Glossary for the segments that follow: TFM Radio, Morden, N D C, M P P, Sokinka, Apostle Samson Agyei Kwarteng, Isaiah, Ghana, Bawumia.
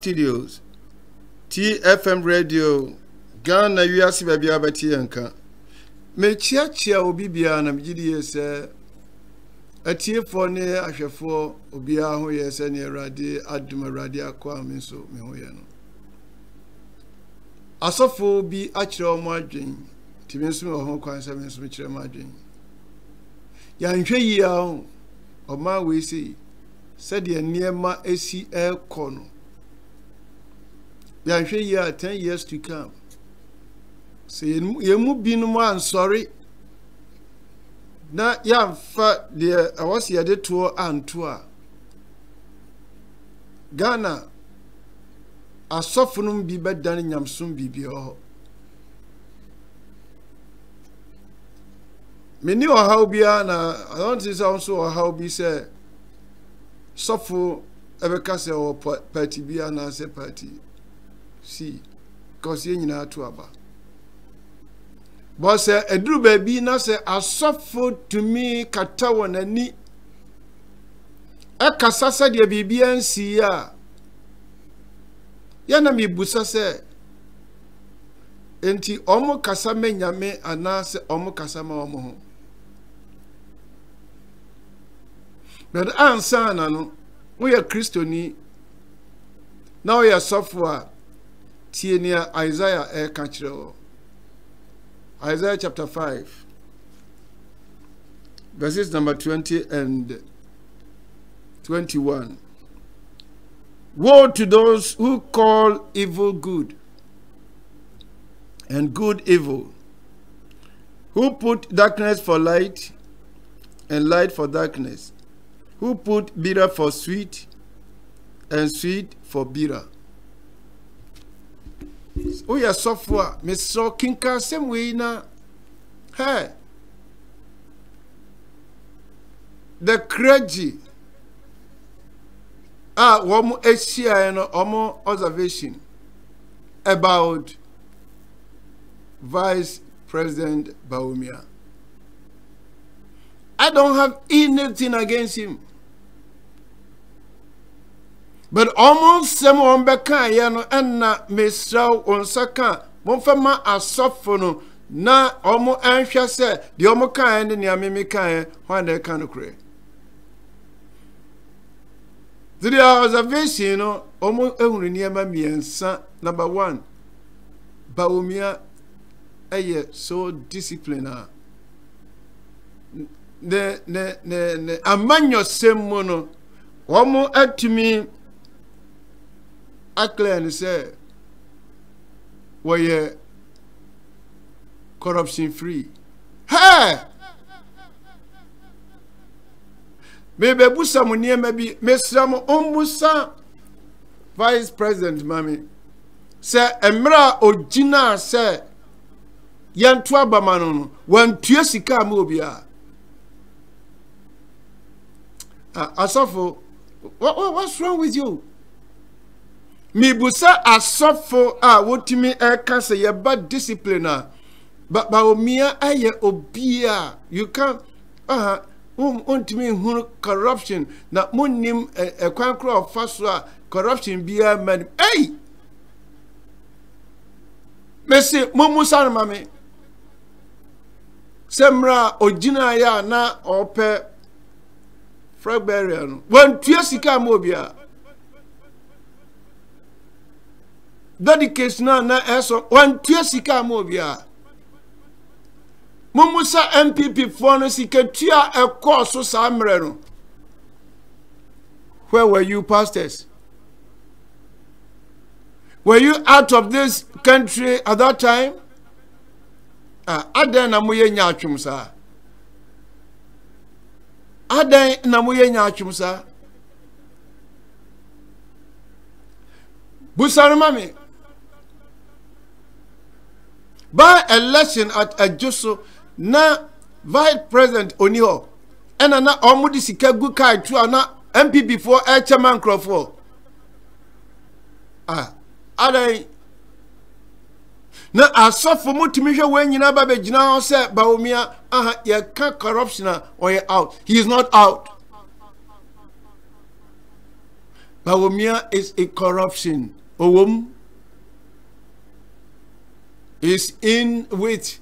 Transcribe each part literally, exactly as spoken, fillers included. Studios, T F M Radio, Ghana U S Baby Abati Yanka. Me chia chia obibia na mjidi yese. Atie fone ahwefo obia ho yese ne radi aduma radi akwa minso me ho yeno. Asofo bi akire omo adwen, timinso me ho kwanse minso me kire ma adwen. Ya nhwe yi aho, oma we si said ye niema esi e kono. Ya nhwe yi a ten years to come. Say yemu binum an sorry. Na ya fa de awasi ya de to antua. Ghana asofunum bi bedan nyamsum bibio. Meni o haubia na I don't think also o haubi say sofu ebeka se o party bi ana se party. See cause ye nyina to aba. But say a drew baby na say I suffer to me katawana ni a kasasa de baby and see ya yana mi busa say enti omo kasame nyame anase omo kasama omo but answer no we are Christiani now we are software tienia Isaiah air control. Isaiah chapter five, verses number twenty and twenty-one. Woe to those who call evil good and good evil, who put darkness for light and light for darkness, who put bitter for sweet and sweet for bitter. Oh yeah, software. Miss Sokinka, same way na. Hey, the crazy. Ah, one more H C I and one more observation about Vice President Bawumia. I don't have anything against him. But almost someone beka yano enna mesrao onsaka monfema asofo na omo anhwa se de omo kan ne ne amemi kan ho na kan kure the observation no omo ehunu ne ma miensa number one Bawumia eye so disciplined ne ne ne ne amanyo semmo no omo atumi Aklen say, were you corruption free? Hey! Maybe Busamu near maybe Mesram Ombusa, Vice President, Mammy. Say, Emra Ojina, say, Yantua Bamanon, when Tiosika Mobia. Asafo, what's wrong with you? Mibusa asofo a wotimi eka se ye bad discipline but Bawumia aye obia you can uh um untimi hun corruption na munnim ekwan kra ofaso corruption bia man hey mesi momusa mame semra ojina ya na ope fragberian wan tue sika mo bia dedication na eso one tue sika mo bia momusa M P P for no sika tua e course sa mre no where were you pastors were you out of this country at that time ah adan na moye nya atwum sa adan na moye nya atwum sa busarumami by election at Ajoso na Vice President Oniho and na omudi sika gu kai to na M P before a chairman crofo ah alai na asofo mutimi hwe we nyina ba be gina ho se Bawumia aha ye ka corruption or out he is not out Bawumia is a corruption. Owum is in which.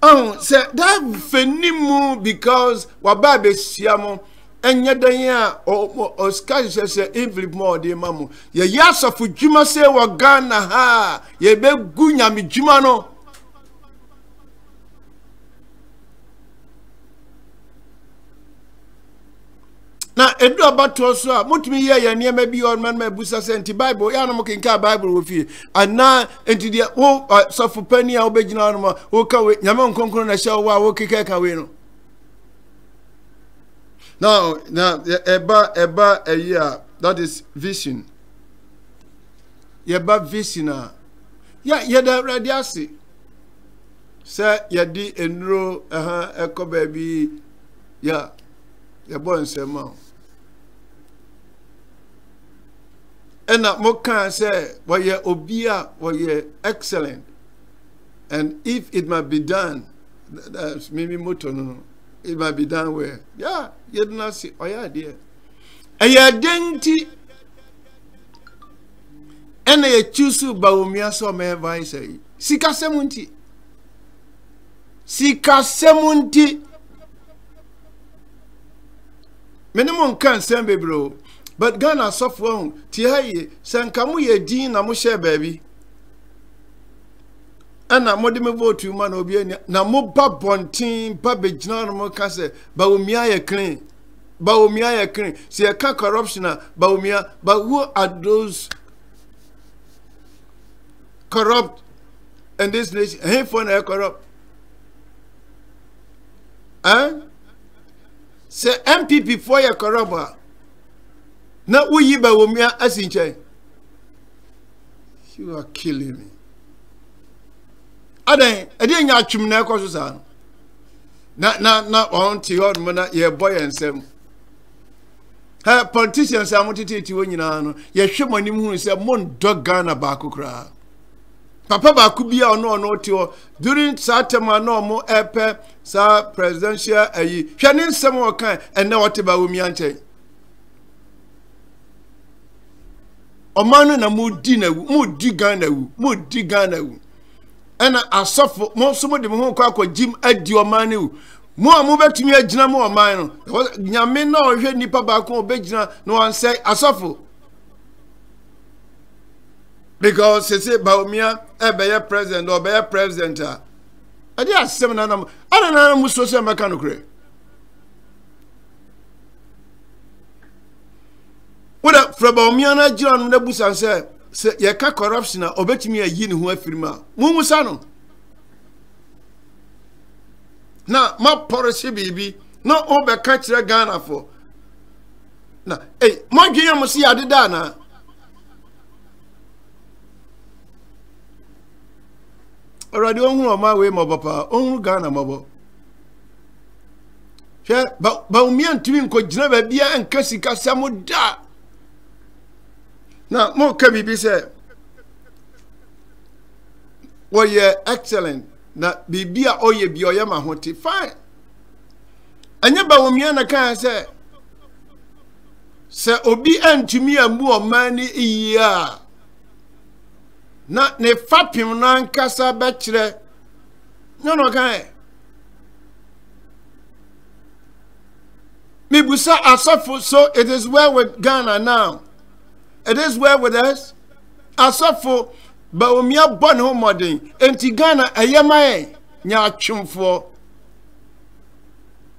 Oh, say that fenimu because wababe siamo and yadanya or or scares say every more de mamu. Ye yasa fujima se wagana ha ye be gunya mi jumano. Na edu abato so a mutumi ye ye ne ma bi on man ma busa senti bible ya no mkinka bible wo fie ana enti de wo sofo pani a wo begina no ma wo ka we nyame nkonkro na hye wo a wo keke ka we no now na eba eba eya that is vision yeba vision a ya ye da ready ase se ye di enuro aha ekoba bi ya ya boy nsema ena mo kan say woye obia woye excellent and if it might be done that's maybe motor no it might be done well yeah you do not see oya there and your identity and you choose Bawumia so me advice sika semunti sika semunti minimum can send me bro but Ghana soft one tihaye sankamu ye din na mo share baby ana modi me vote man obi na mo ba bontin ba begina no mo ka se Bawumia ye clean Bawumia ye clean se ka corruption Bawumia but who are those corrupt in this nation hey for na corrupt eh say M P P for your corrupt. Now we yiba Bawumia as in chain. You are killing me. Aden, I didn't have to make a decision. Not, not, not on to your mother, your boy and Sam. Her politicians are motivated to win in Anno. Your shaman who is a moon dog gun about Kukra. Papa could be on no no to during Satama no more epe sa presidential a ye shanin some more kind and now what about Wumiante Omano na mu dina mu digana wu mu digana wu and I suffer more somebody who quack Jim at your money more move to me a jina more minor was Yamin no here nipa bako bejina no one say I suffer. Because they say Bawumia a president or a president. I did seven and I don't know who social mechanic. What from Bawumia John Nebus and said, say, you can't corruption or bet me a yin who I firma. Mumusano. Now, my policy baby, not over country Ghana for. Now, hey, my game must see Adidana. Already on my way, my papa, on Ghana, my but Bawumia twin could never be and Cassica Samuda. Now, more can be said. Well, yeah, excellent. Now, be beer or ye be or yama hoti fine. And your Bawumia can say, Sir Obi and to me a more money a year. Na ne fapim na nkasa bekyre nyono kan me busa asofo so it is well with Ghana now it is well with us asofo Bawumia born home modern enti Ghana ayemae nya atwemfo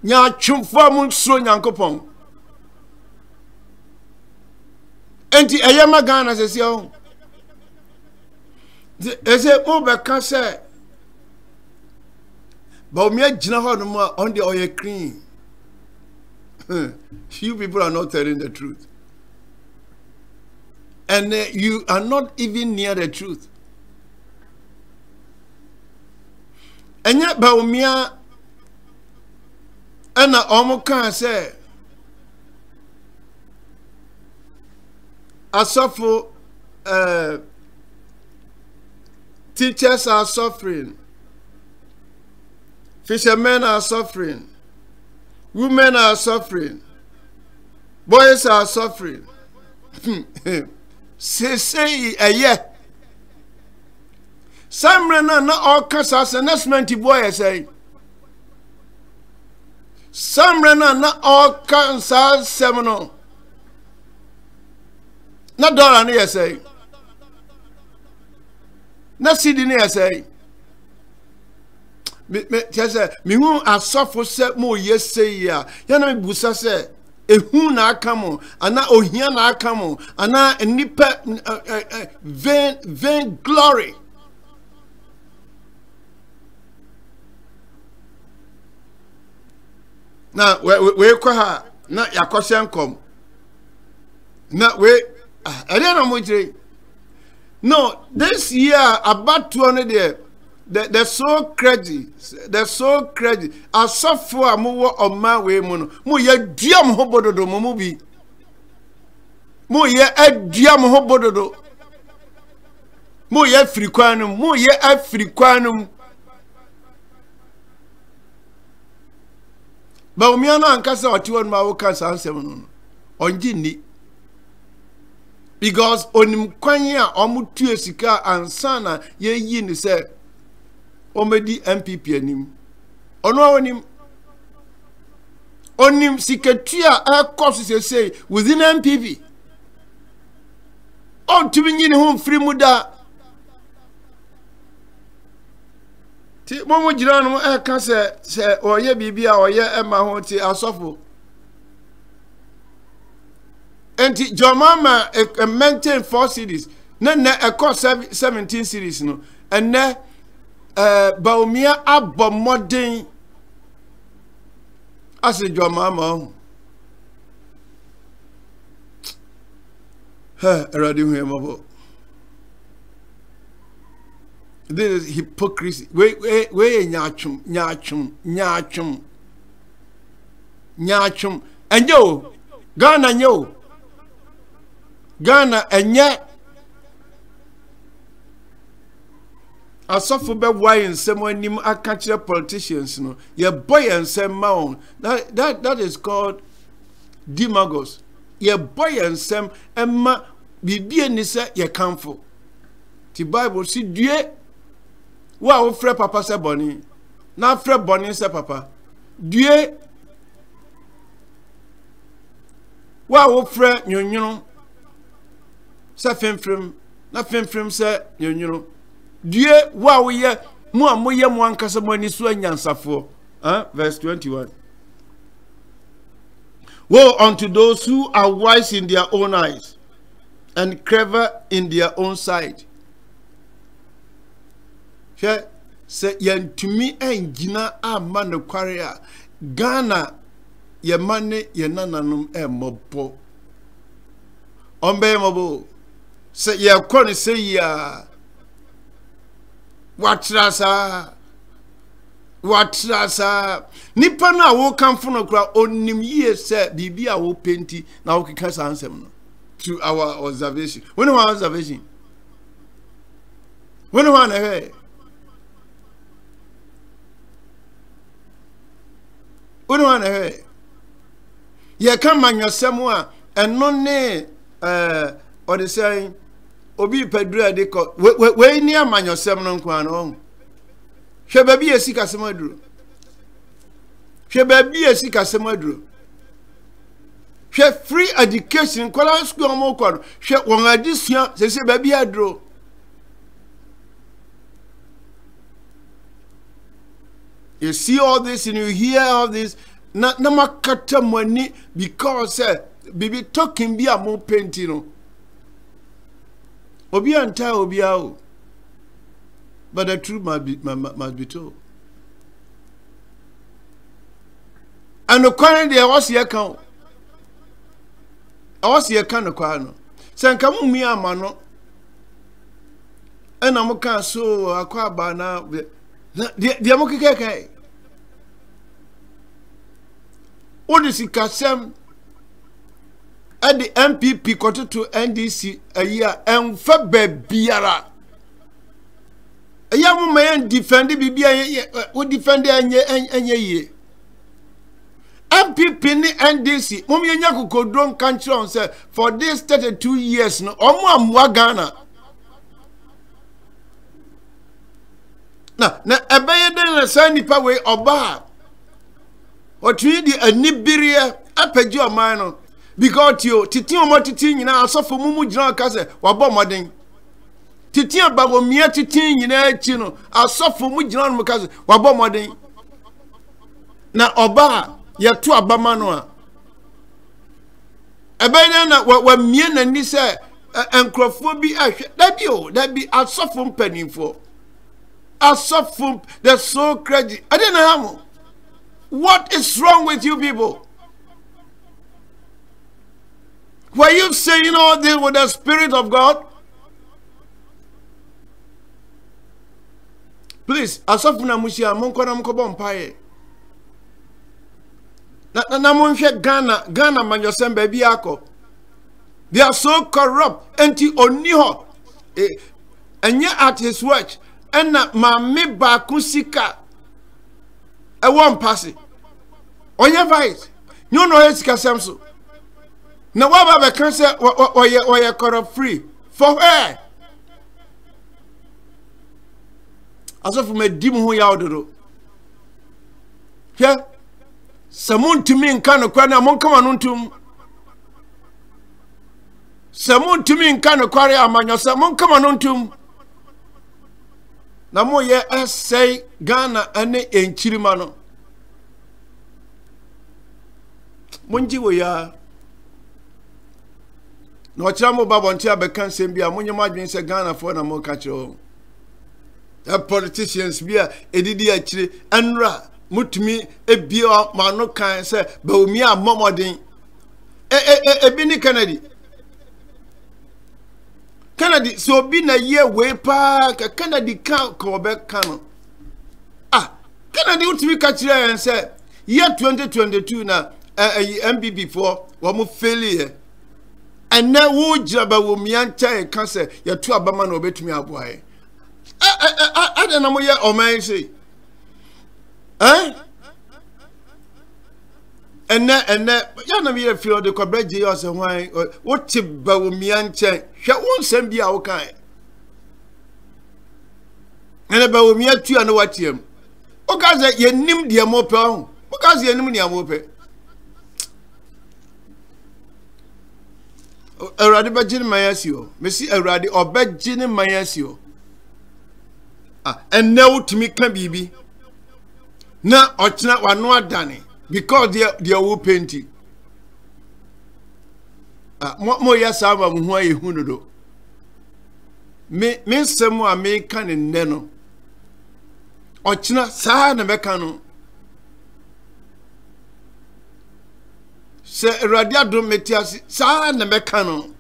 nya atwemfo mu so nyankopon enti ayema Ghana sesi o they say, oh, but can't say. But me, on the oil cream. Few people are not telling the truth. And uh, you are not even near the truth. And yet, Bawumia, and I almost can't say. I suffer, uh, teachers are suffering. Fishermen are suffering. Women are suffering. Boys are suffering. Say, say, a year. Some men are not all cussers, and that's meant to boy, I say. Some men are not all cussers, seminal. Not dollar near say. Not city near say. Me, me, say, me who are suffer set more, yes, say, yeah. Yana busa say. Ehu na akamo ana ohia na akamo ana nipa vain vain glory na we we kwa ha na yakose nkom na we I don't know no this year about two hundred they they're so crazy. They're so crazy. I suffer a more on my way, mono. Mo ye diam hobododo momubi. Mo ye a diam hobododo. Mo ye frequanum. Mo ye a frequanum. Bawumia and Casa or two on my own cancer and seven on Jinni. Because on him quanya or mutua sika and sana ye yin say. Omedi M P P anim ono onim onim sikatua a course say say within M P P on to nyini ho free muda ti momo jira no e ka se se oye bibia oye ema ho ti asofo enti jomama e maintain four series na na e course seventeen series no and na Uh, Bawumia abo modern as a drama. This is hypocrisy. Wait, wait, wait, nyachum, nyachum, nyachum, nyachum, and yo, Ghana, yo, Ghana, and yet. I suffer by why and someone named I catch your politicians, no, your boy and some mound. That that that is called demagogues. Your boy and some Emma be being nisa your camphor. The Bible see Dieu. Wow, frère papa say bonnie. Now frère bonnie say papa. Dieu. Wow, frère you know. Say film film. Now film film say you know. Dieu, wow, ye, moi, moi, moi, moi, moi, ni soin yansafo. Huh? Verse twenty-one. Woe unto those who are wise in their own eyes and clever in their own sight. She said, Yen to me and Gina are man of quarrier. Ghana, ye money, ye nananum, e mopo. Ombe mobo. Say, ye are corny, say, ye are. Watch rasa, watch rasa. Nipa na wo kamfo no kra onim ye se bibia wo penti na wo keka sansem no. To our observation. When one observation. When one eh. When one eh. Ye come anyosem a eno ne eh or the saying Obi Pedro de ko we ni amanyosem no nko ano. Hwe ba bi esi kasemaduro. Hwe ba bi esi kasemaduro. Hwe free education kwala school mo kwado. Hwe won adisua se se ba bi aduro. You see all this and you hear all this na na makata money because eh bibi talking bi am painting no. Obi anta obi awo, but the truth must be must be told. And the corner there was your account. I was your account the corner. So I come me a mano. And I'm okay so I come back now. The the I'm okay okay. What is it? Kasem. At the M P P quarter to N D C a year and Faber Biara. A young man defended Bibia would defend and ye and ye. M P P ni N D C mumi yenya kukodron country on say for this thirty-two years no omo amwa Ghana na na ebeye den na sani pa we oba otwi di anibirie apeji oman no because you titi omo titi nyina asofo mumu jina ka say wabo modern titi Bawumia titi nyina chi no asofo mumu jina no ka say wabo modern na oba ya tu abamanoa ebena na wa mie na ni se enkrofobi ahwe da bi o da bi asofo mpanimfo asofo the so crazy I don't know what is wrong with you people. Were you saying all this with the Spirit of God? Please asofo na mushia monko na mkobo mpae na na monhwe Ghana Ghana manyosem ba bi akọ. They are so corrupt anti oniho enye at his watch and na mame ba kusika e won pass onye vice nyo no esika samso na wa ba be kan se oye oye corrupt free for her aso fu me dim ho ya odoro yeah. Samun to me in Kano Kwana Monkamanuntum. Samun to me in Kano Kwaria Amanosa Monkamanuntum. Namoye as say Ghana ane in Chirimano. Munji we are. No Chamo Babontia becan Sembia, Munyamajin se Ghana for a mocacho. The politicians beer, Edidia Chile, and Ra. Mutumi ebio manu kan se Bawumia momodin e e e bini Kennedy Kennedy so bi na ye we pa Kennedy kan ko be kan ah Kennedy utumi ka kire en se year twenty twenty-two na M B B for wo mo failure and na wo jaba wo mian chan kan se ye to abama na obetumi aboae ah ah na mo ye oman se eh and that and that you know me feel the cobra ji yourself why what to Bawumia nche hwe won sem bia wo kan na Bawumia tu an what him o ka say ye nim de mo pe o ka say ye nim ne mo pe awrade ba jin mayasio me si awrade oba jin mayasio ah and now to me kan bibi na ochna wanu adane because they they will paint it ah mo mo yasa ba mu ho ehunodo me me semu america ne ne no ochna sa na meka no se radia do metiasi sa na meka no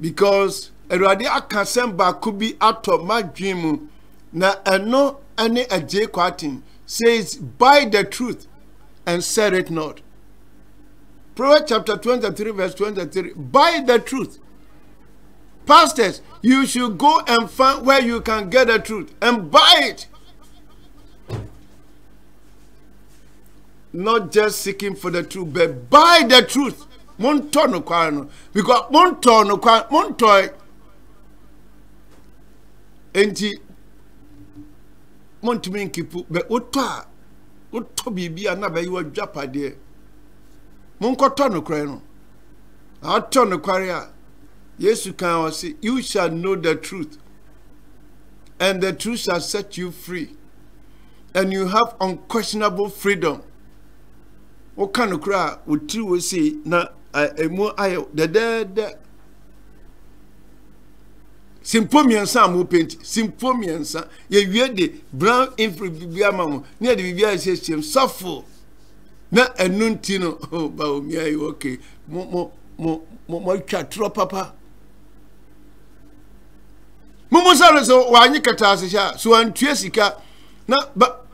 because radia akasem ba kubi atọ madwemu na eno ane Agyei Kwarteng says buy the truth and sell it not. Proverbs chapter twenty-three verse twenty-three. Buy the truth. Pastors, you should go and find where you can get the truth and buy it. Not just seeking for the truth, but buy the truth. Monto no kwano because monto no kwano monto enti want to make people but uta uto bibi anaba you adwapa de monkoto no kra no ato no kware a Yesu kan o say you shall know the truth and the truth shall set you free and you have unquestionable freedom o kan no kra o tri we say na emu ayo de de de Sympomiansa mo paint sympomiansa ye wie de brown infra bibia mamu ne de bibia system suffer na enunti no Bawumia yi okay mo mo mo mo twa tro papa mo mo sare so wa anyi kata asha so antue sika na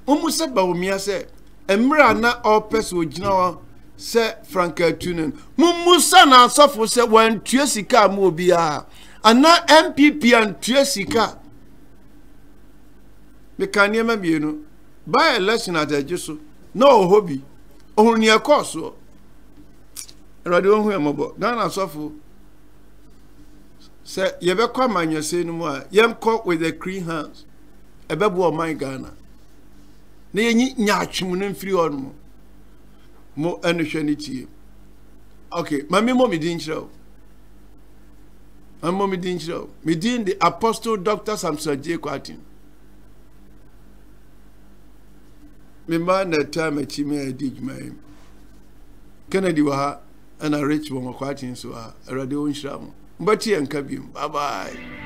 mo mo se Bawumia se emra na all person ogina wa se franka tunen mo mo sana suffer se wa antue sika mo bia ana M P P and Tresika mekaniema mienu by election at Jesu no hobby only a course radio ho emobo Ghana sofo say ye be kwa manyese no mu a ye nko with the clean hands ebebu o man Ghana na ye nya atwem no mfiri onu mo anhwanitie okay mami mo mi din chiro mami mo mi din chiro mi din the Apostle Doctor Samson Agyei Kwarteng me man that time a chimney dig my Kennedy waha and I reach one of Kwarteng so I already own shram but he and kabim bye bye.